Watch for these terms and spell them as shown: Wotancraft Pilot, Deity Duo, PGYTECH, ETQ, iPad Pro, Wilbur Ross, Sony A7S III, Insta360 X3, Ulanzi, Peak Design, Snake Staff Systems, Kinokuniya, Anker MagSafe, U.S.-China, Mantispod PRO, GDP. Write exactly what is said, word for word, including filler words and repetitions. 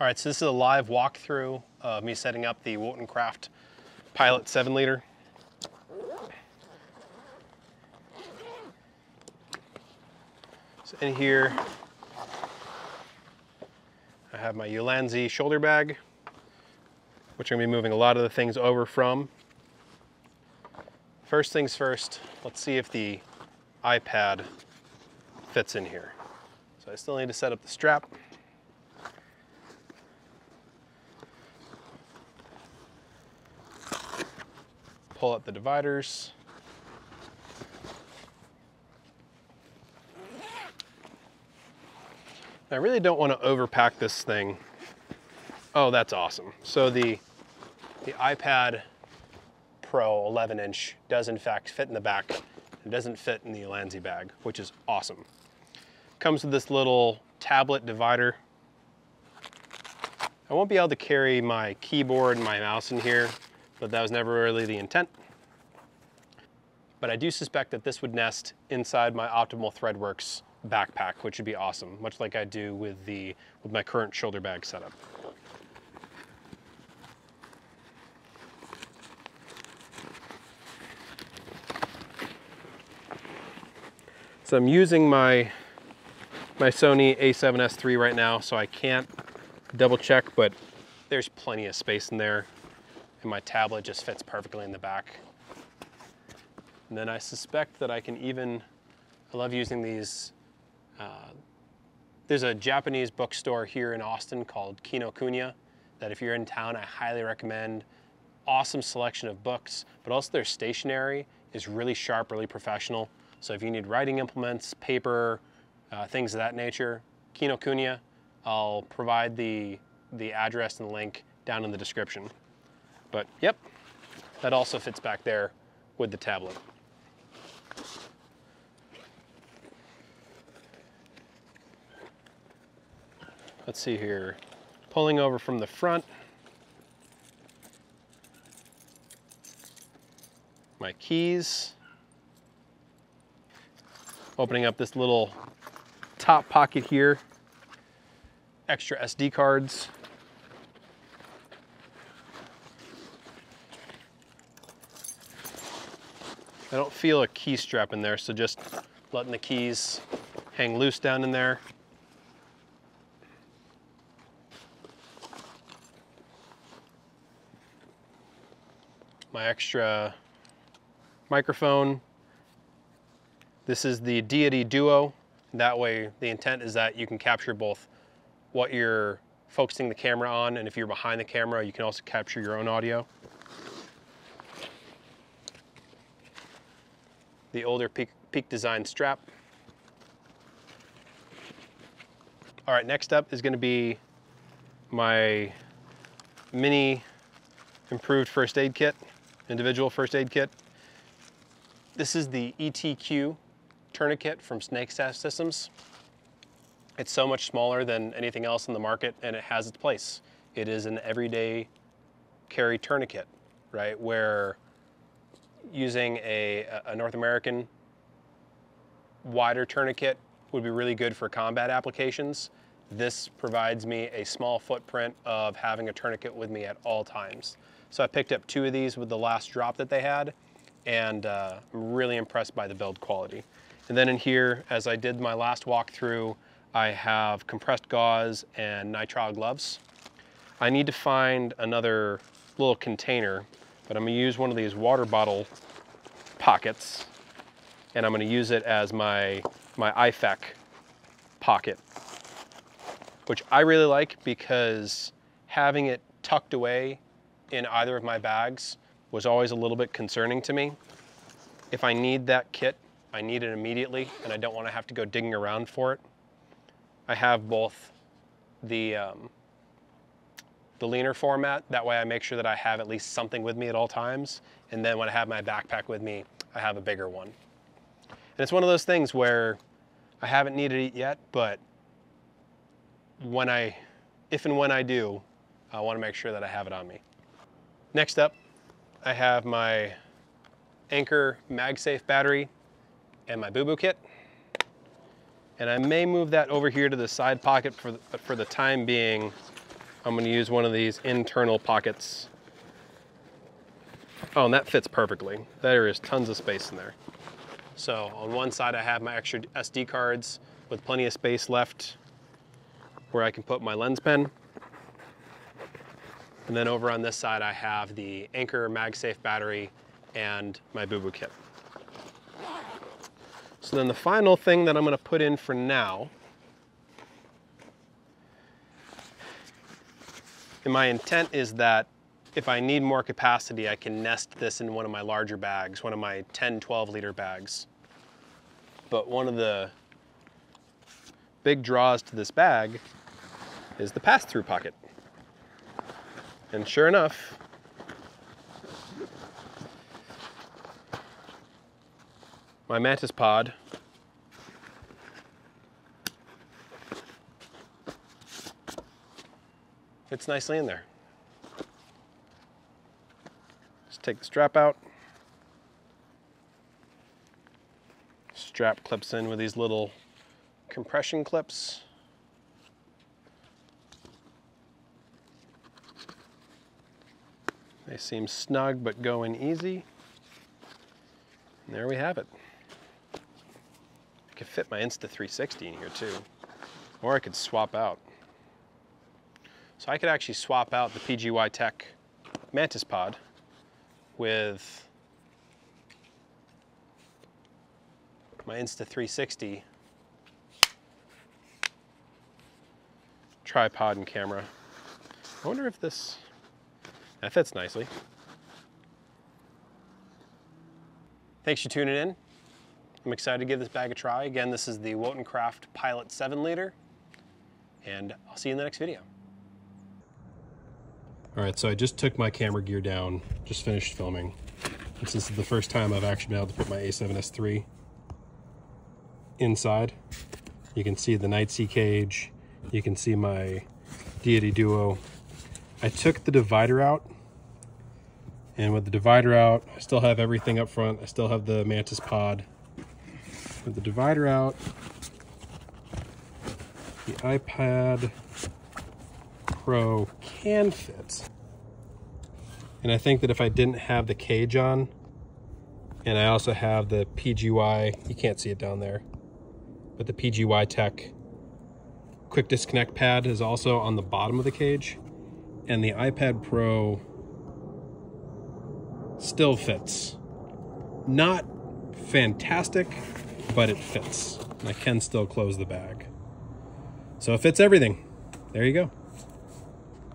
All right, so this is a live walkthrough of me setting up the Wotancraft Pilot seven liter. So in here, I have my Ulanzi shoulder bag, which I'm gonna be moving a lot of the things over from. First things first, let's see if the iPad fits in here. So I still need to set up the strap. Pull up the dividers. I really don't want to overpack this thing. Oh, that's awesome. So the, the iPad Pro eleven inch does in fact fit in the back. It doesn't fit in the Ulanzi bag, which is awesome. Comes with this little tablet divider. I won't be able to carry my keyboard and my mouse in here, but that was never really the intent. But I do suspect that this would nest inside my Optimal ThreadWorks backpack, which would be awesome, much like I do with the with my current shoulder bag setup. So I'm using my my Sony A seven S three right now, so I can't double check, but there's plenty of space in there. And my tablet just fits perfectly in the back. And then I suspect that I can even, I love using these, uh, there's a Japanese bookstore here in Austin called Kinokuniya that if you're in town, I highly recommend. Awesome selection of books, but also their stationery is really sharp, really professional. So if you need writing implements, paper, uh, things of that nature, Kinokuniya, I'll provide the, the address and link down in the description. But yep, that also fits back there with the tablet. Let's see here, pulling over from the front. My keys. Opening up this little top pocket here. Extra S D cards. I don't feel a key strap in there, so just letting the keys hang loose down in there. My extra microphone. This is the Deity Duo. That way, the intent is that you can capture both what you're focusing the camera on, and if you're behind the camera, you can also capture your own audio. The older Peak, Peak Design strap. All right, next up is gonna be my mini improved first aid kit, individual first aid kit. This is the E T Q tourniquet from Snake Staff Systems. It's so much smaller than anything else in the market, and it has its place. It is an everyday carry tourniquet, right? Where using a, a North American wider tourniquet would be really good for combat applications. This provides me a small footprint of having a tourniquet with me at all times. So I picked up two of these with the last drop that they had, and uh, I'm really impressed by the build quality. And then in here, as I did my last walkthrough, I have compressed gauze and nitrile gloves. I need to find another little container, but I'm gonna use one of these water bottle pockets, and I'm gonna use it as my, my I F E C pocket, which I really like because having it tucked away in either of my bags was always a little bit concerning to me. If I need that kit, I need it immediately, and I don't wanna have to go digging around for it. I have both the, um, the leaner format. That way I make sure that I have at least something with me at all times. And then when I have my backpack with me, I have a bigger one. And it's one of those things where I haven't needed it yet, but when I, if and when I do, I want to make sure that I have it on me. Next up, I have my Anker MagSafe battery and my boo-boo kit. And I may move that over here to the side pocket for the, but for the time being, I'm gonna use one of these internal pockets. Oh, and that fits perfectly. There is tons of space in there. So on one side I have my extra S D cards with plenty of space left where I can put my lens pen. And then over on this side I have the Anker MagSafe battery and my boo-boo kit. So then the final thing that I'm gonna put in for now, and my intent is that if I need more capacity, I can nest this in one of my larger bags, one of my ten, twelve liter bags. But one of the big draws to this bag is the pass-through pocket. And sure enough, my Mantispod fits nicely in there. Just take the strap out. Strap clips in with these little compression clips. They seem snug but go in easy. And there we have it. I could fit my Insta three sixty in here too, or I could swap out. So I could actually swap out the P G Y Tech Mantispod with my Insta three sixty tripod and camera. I wonder if this, that fits nicely. Thanks for tuning in. I'm excited to give this bag a try. Again, this is the Wotancraft Pilot seven liter, and I'll see you in the next video. All right, so I just took my camera gear down, just finished filming. And this is the first time I've actually been able to put my A seven S three inside. You can see the Night Sea cage. You can see my Deity Duo. I took the divider out, and with the divider out, I still have everything up front. I still have the Mantispod. With the divider out, the iPad Pro can fit. And I think that if I didn't have the cage on, and I also have the P G Y, you can't see it down there, but the P G Y Tech quick disconnect pad is also on the bottom of the cage, and the iPad Pro still fits. Not fantastic, but it fits. And I can still close the bag. So it fits everything. There you go.